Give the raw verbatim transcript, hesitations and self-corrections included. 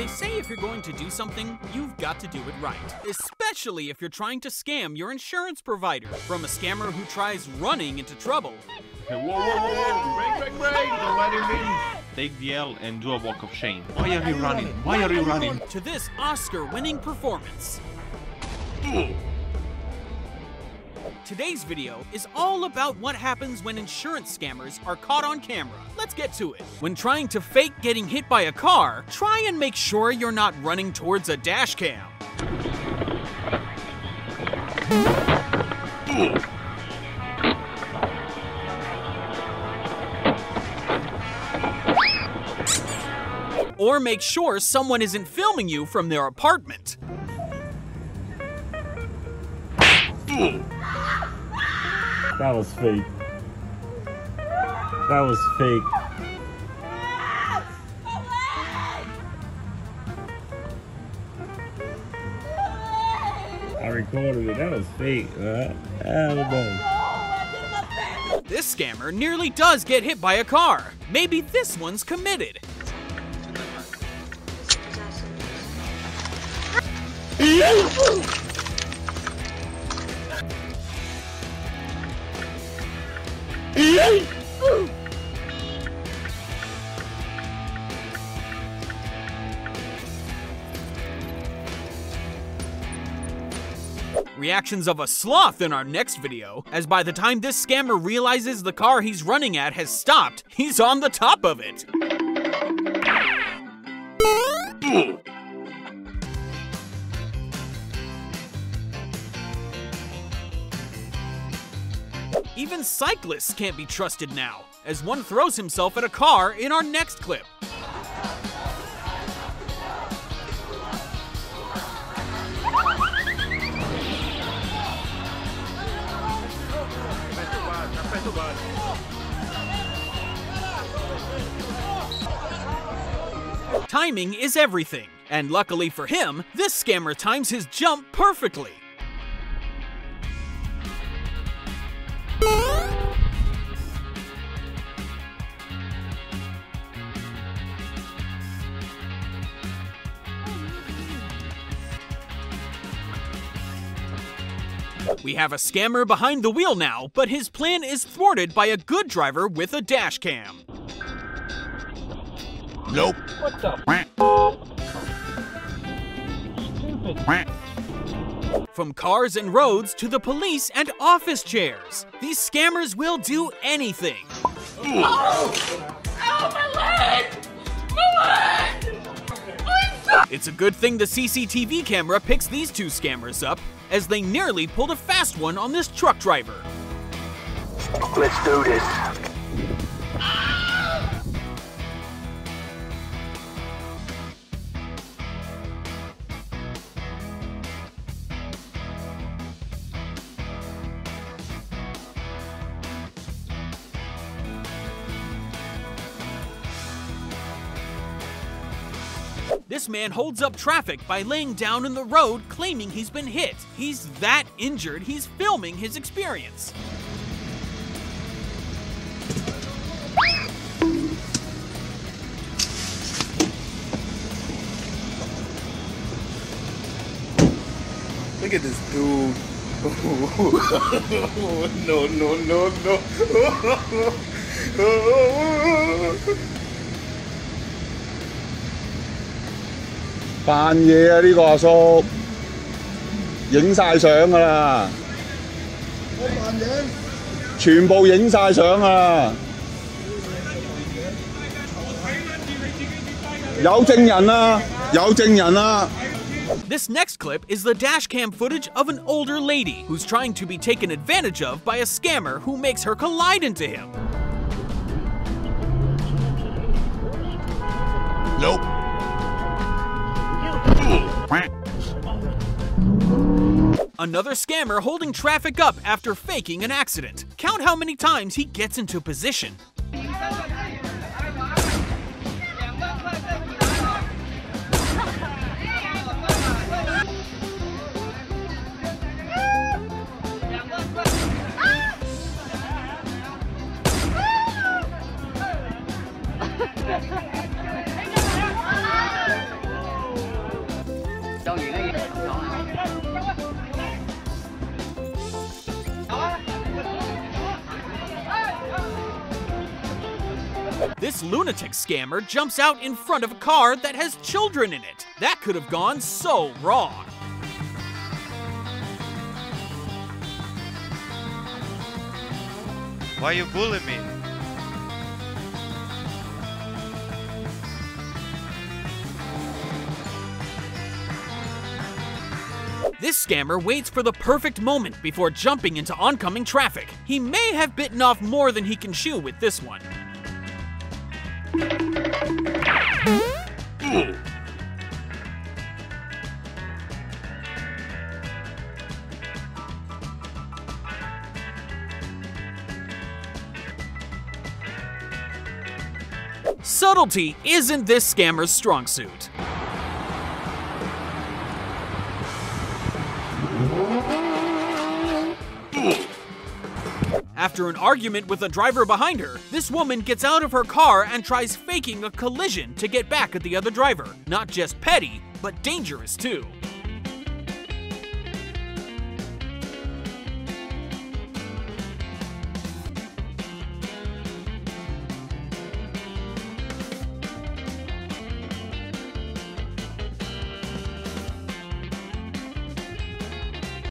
They say if you're going to do something, you've got to do it right, especially if you're trying to scam your insurance provider from a scammer who tries running into trouble. Whoa, whoa, whoa, whoa, break, break, break, don't let him in. Take the L and do a walk of shame. Why are you running? Why are you running? To this Oscar-winning performance. Ooh. Today's video is all about what happens when insurance scammers are caught on camera. Let's get to it. When trying to fake getting hit by a car, try and make sure you're not running towards a dash cam. Or make sure someone isn't filming you from their apartment. That was fake. That was fake. I recorded it. That was fake. Uh, I don't know. This scammer nearly does get hit by a car. Maybe this one's committed. Reactions of a sloth in our next video, as by the time this scammer realizes the car he's running at has stopped, he's on the top of it. Even cyclists can't be trusted now, as one throws himself at a car in our next clip. Timing is everything, and luckily for him, this scammer times his jump perfectly. We have a scammer behind the wheel now, but his plan is thwarted by a good driver with a dash cam. Nope. What the? From cars and roads to the police and office chairs, these scammers will do anything. Oh! Oh, my leg! My leg! I'm sorry! It's a good thing the C C T V camera picks these two scammers up, as they nearly pulled a fast one on this truck driver. Let's do this. This man holds up traffic by laying down in the road claiming he's been hit. He's that injured, he's filming his experience. Look at this dude. No, no, no, no.扮嘢啊！呢個阿叔影曬相㗎啦，我扮嘢，全部影曬相㗎啦，有證人啦，有證人啦。This next clip is the dashcam footage of an older lady who's trying to be taken advantage of by a scammer who makes her collide into him. Nope. Another scammer holding traffic up after faking an accident. Count how many times he gets into position. This lunatic scammer jumps out in front of a car that has children in it. That could have gone so wrong. Why you bullying me? This scammer waits for the perfect moment before jumping into oncoming traffic. He may have bitten off more than he can chew with this one. Ooh. Subtlety isn't this scammer's strong suit. After an argument with a driver behind her, this woman gets out of her car and tries faking a collision to get back at the other driver. Not just petty, but dangerous too.